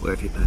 Where have you been?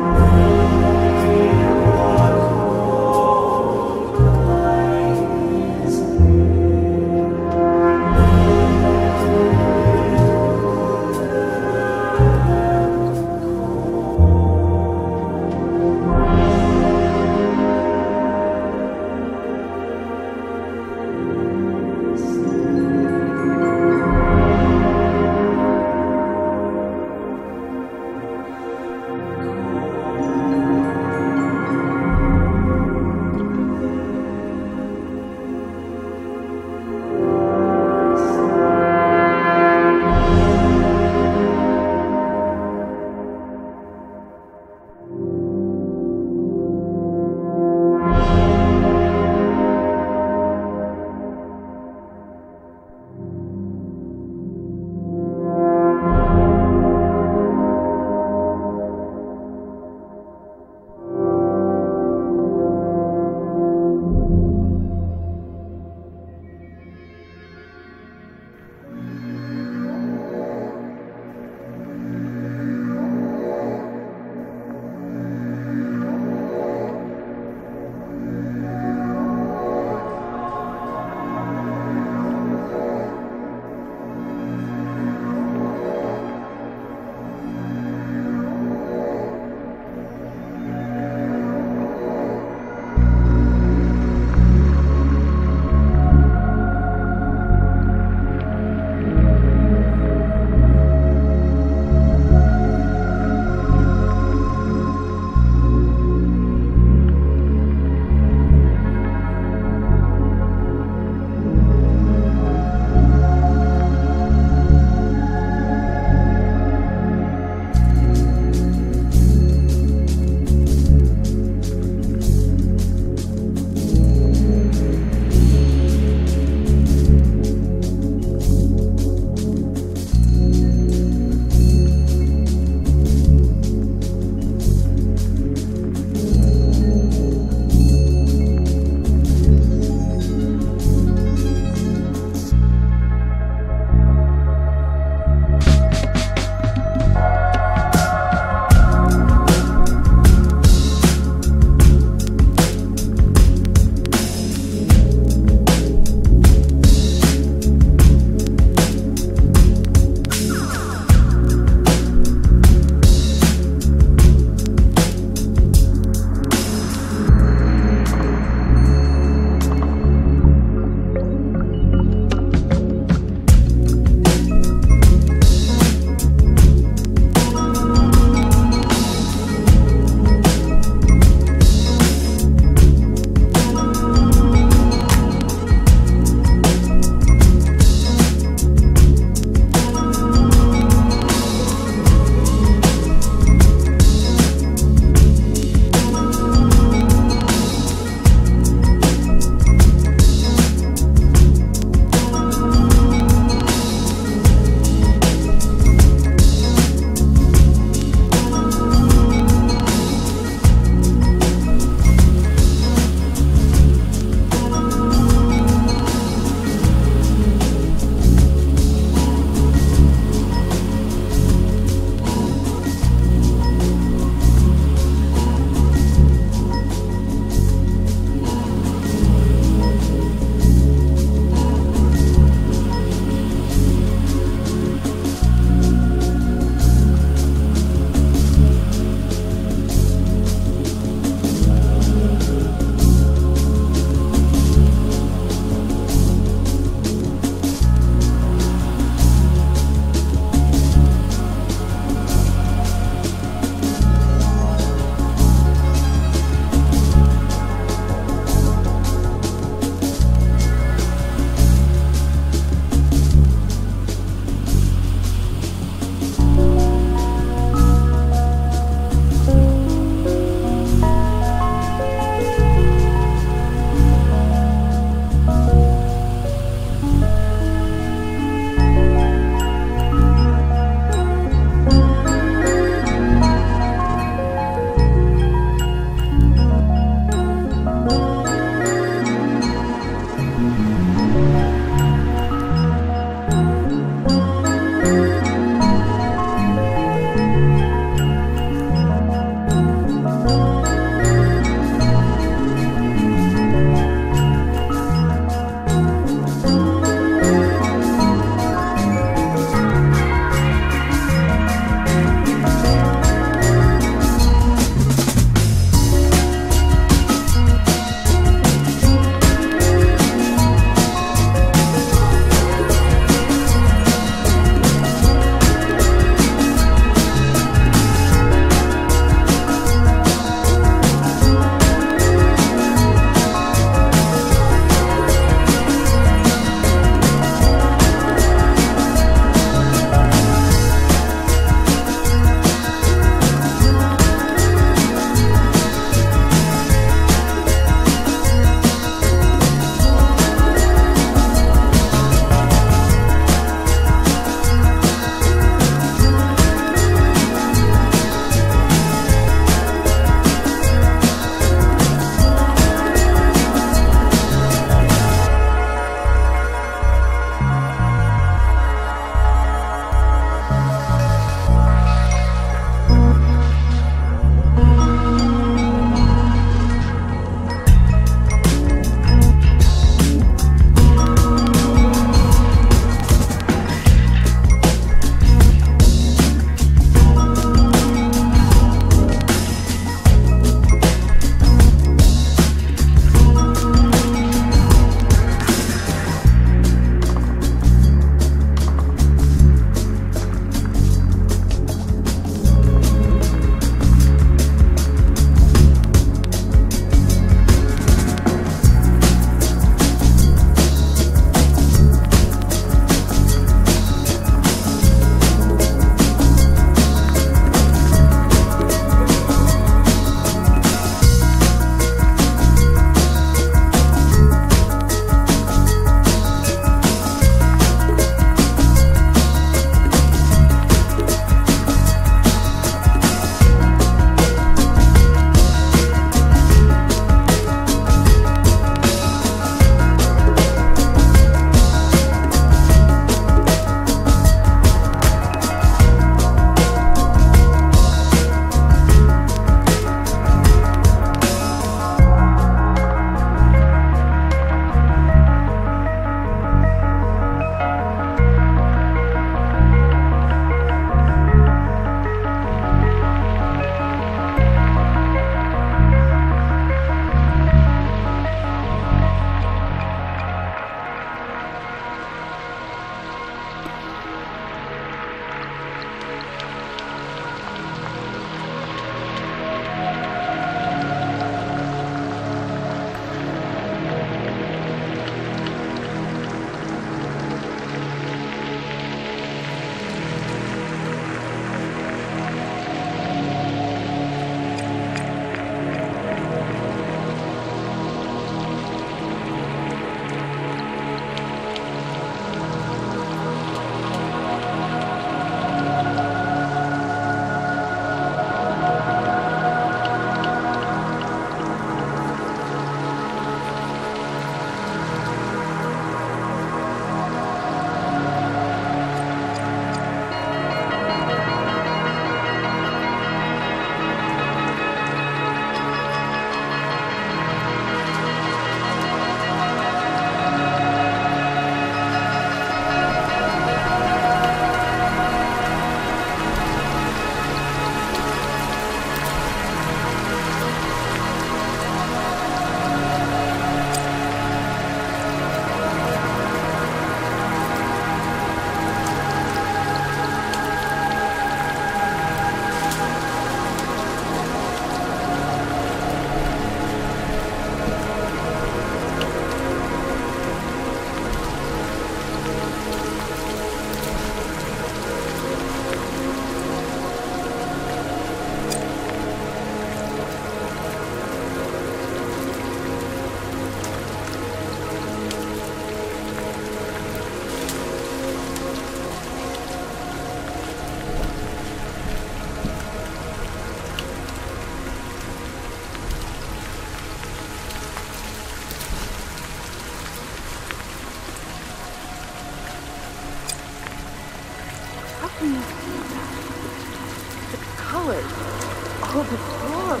Oh, the flora.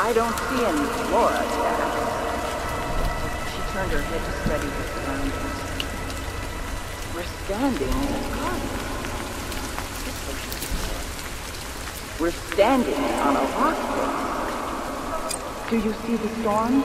I don't see any flora, Dad. She turned her head to study the surroundings. We're standing in a garden. We're standing on a rock. Do you see the storm?